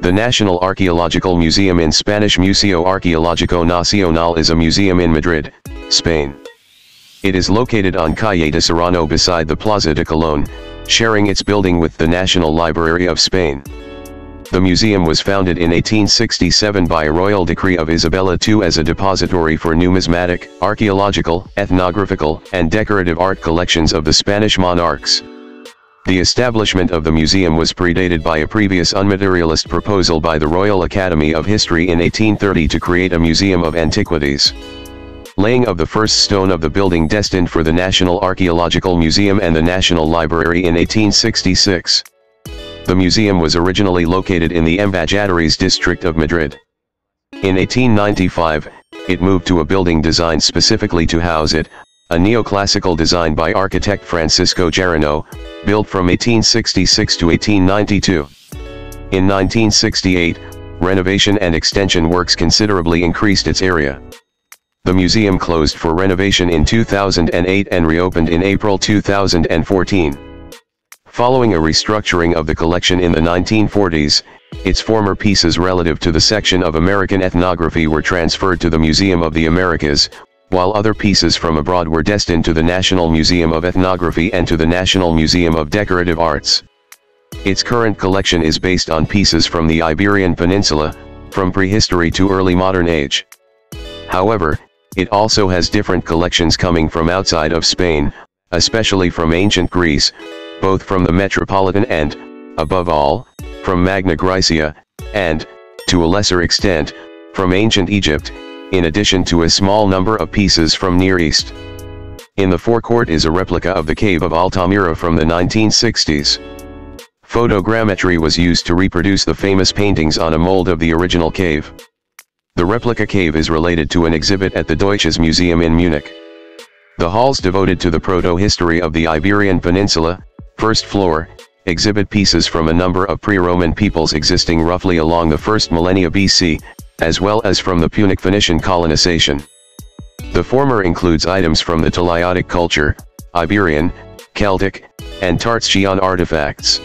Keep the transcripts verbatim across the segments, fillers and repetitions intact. The National Archaeological Museum, in Spanish Museo Arqueológico Nacional, is a museum in Madrid, Spain. It is located on Calle de Serrano beside the Plaza de Colón, sharing its building with the National Library of Spain. The museum was founded in eighteen sixty-seven by a royal decree of Isabella the Second as a depository for numismatic, archaeological, ethnographical, and decorative art collections of the Spanish monarchs. The establishment of the museum was predated by a previous unmaterialist proposal by the Royal Academy of History in eighteen thirty to create a museum of antiquities. Laying of the first stone of the building destined for the National Archaeological Museum and the National Library in eighteen sixty-six. The museum was originally located in the Embajadores district of Madrid. In eighteen ninety-five, it moved to a building designed specifically to house it, a neoclassical design by architect Francisco Jerinó, built from eighteen sixty-six to eighteen ninety-two. In nineteen sixty-eight, renovation and extension works considerably increased its area. The museum closed for renovation in two thousand eight and reopened in April two thousand fourteen. Following a restructuring of the collection in the nineteen forties, its former pieces relative to the section of American ethnography were transferred to the Museum of the Americas, while other pieces from abroad were destined to the National Museum of Ethnography and to the National Museum of Decorative Arts. Its current collection is based on pieces from the Iberian Peninsula, from prehistory to early modern age. However, it also has different collections coming from outside of Spain, especially from ancient Greece, both from the Metropolitan and, above all, from Magna Graecia, and, to a lesser extent, from ancient Egypt, in addition to a small number of pieces from Near East. In the forecourt is a replica of the cave of Altamira from the nineteen sixties. Photogrammetry was used to reproduce the famous paintings on a mold of the original cave. The replica cave is related to an exhibit at the Deutsches Museum in Munich. The halls devoted to the proto-history of the Iberian Peninsula, first floor, exhibit pieces from a number of pre-Roman peoples existing roughly along the first millennia B C, as well as from the Punic-Phoenician colonization. The former includes items from the Taliotic culture, Iberian, Celtic, and Tartessian artifacts.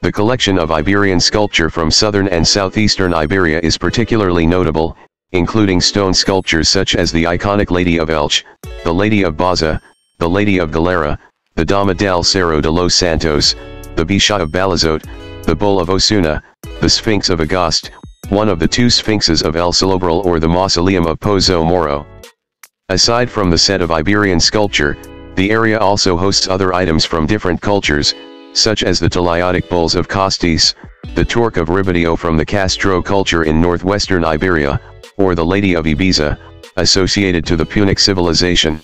The collection of Iberian sculpture from southern and southeastern Iberia is particularly notable, including stone sculptures such as the iconic Lady of Elche, the Lady of Baza, the Lady of Galera, the Dama del Cerro de los Santos, the Bicha of Balazote, the Bull of Osuna, the Sphinx of Agost, one of the two sphinxes of El Salobral, or the Mausoleum of Pozo Moro. Aside from the set of Iberian sculpture, the area also hosts other items from different cultures, such as the Taliotic Bulls of Costis, the Torc of Ribidio from the Castro culture in northwestern Iberia, or the Lady of Ibiza, associated to the Punic civilization.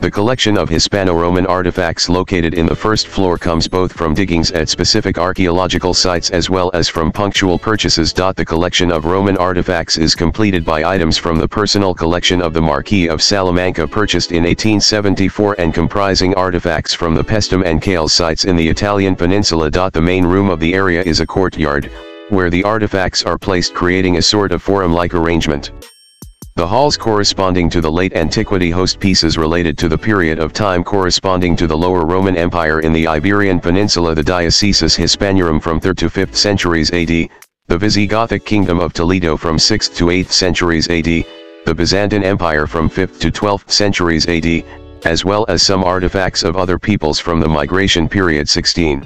The collection of Hispano-Roman artifacts located in the first floor comes both from diggings at specific archaeological sites as well as from punctual purchases. The collection of Roman artifacts is completed by items from the personal collection of the Marquis of Salamanca, purchased in eighteen seventy-four, and comprising artifacts from the Pestum and Cales sites in the Italian peninsula. The main room of the area is a courtyard, where the artifacts are placed, creating a sort of forum-like arrangement. The halls corresponding to the late antiquity host pieces related to the period of time corresponding to the Lower Roman Empire in the Iberian Peninsula: the Diocesis Hispaniarum from third to fifth centuries A D, the Visigothic Kingdom of Toledo from sixth to eighth centuries A D, the Byzantine Empire from fifth to twelfth centuries A D, as well as some artifacts of other peoples from the migration period sixteen.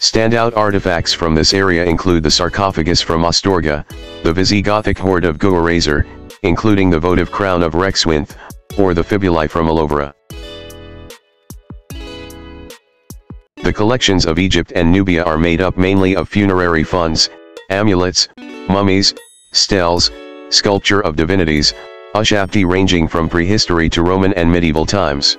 Standout artifacts from this area include the sarcophagus from Astorga, the Visigothic Horde of Guarrazar, including the votive crown of Rexwinth, or the fibulae from Alouva. The collections of Egypt and Nubia are made up mainly of funerary funds, amulets, mummies, steles, sculpture of divinities, ushapti ranging from prehistory to Roman and medieval times.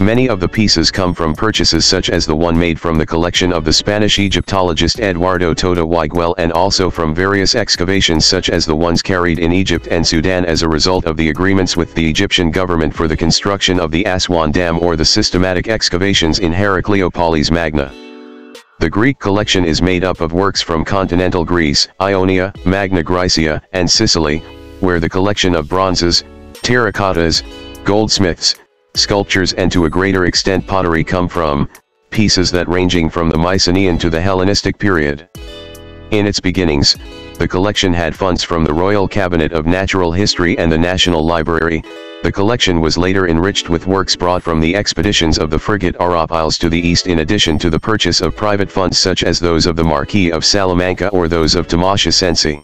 Many of the pieces come from purchases such as the one made from the collection of the Spanish Egyptologist Eduardo Toda Weigall, and also from various excavations such as the ones carried in Egypt and Sudan as a result of the agreements with the Egyptian government for the construction of the Aswan Dam, or the systematic excavations in Heracleopolis Magna. The Greek collection is made up of works from continental Greece, Ionia, Magna Graecia, and Sicily, where the collection of bronzes, terracottas, goldsmiths, sculptures, and to a greater extent pottery come from, pieces that ranging from the Mycenaean to the Hellenistic period. In its beginnings, the collection had funds from the Royal Cabinet of Natural History and the National Library. The collection was later enriched with works brought from the expeditions of the frigate Arapiles to the east, in addition to the purchase of private funds such as those of the Marquis of Salamanca or those of Tomasha Sensi.